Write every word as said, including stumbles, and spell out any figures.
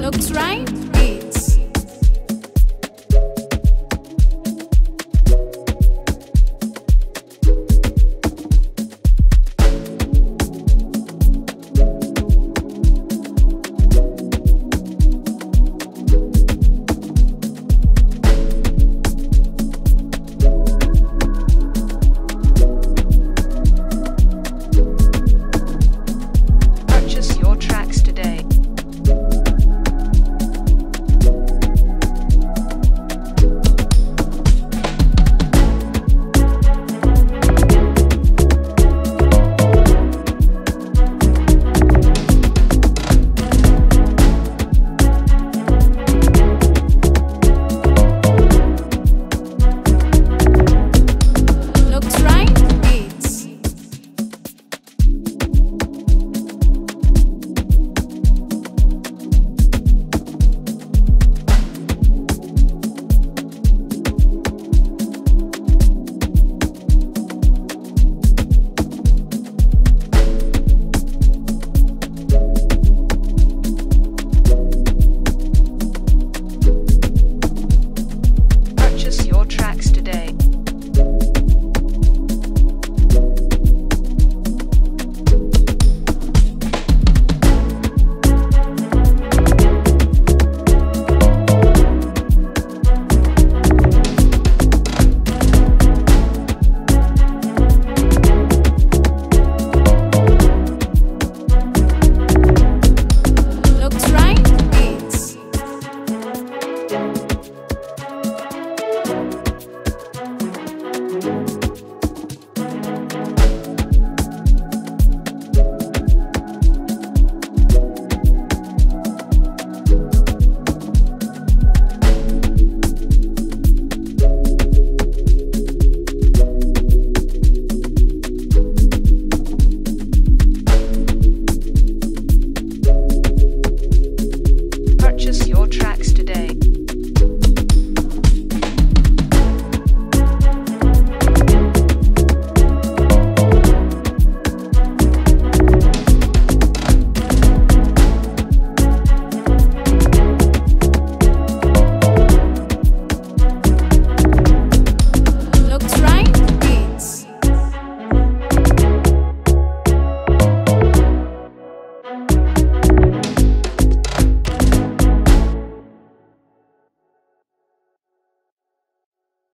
Looks right.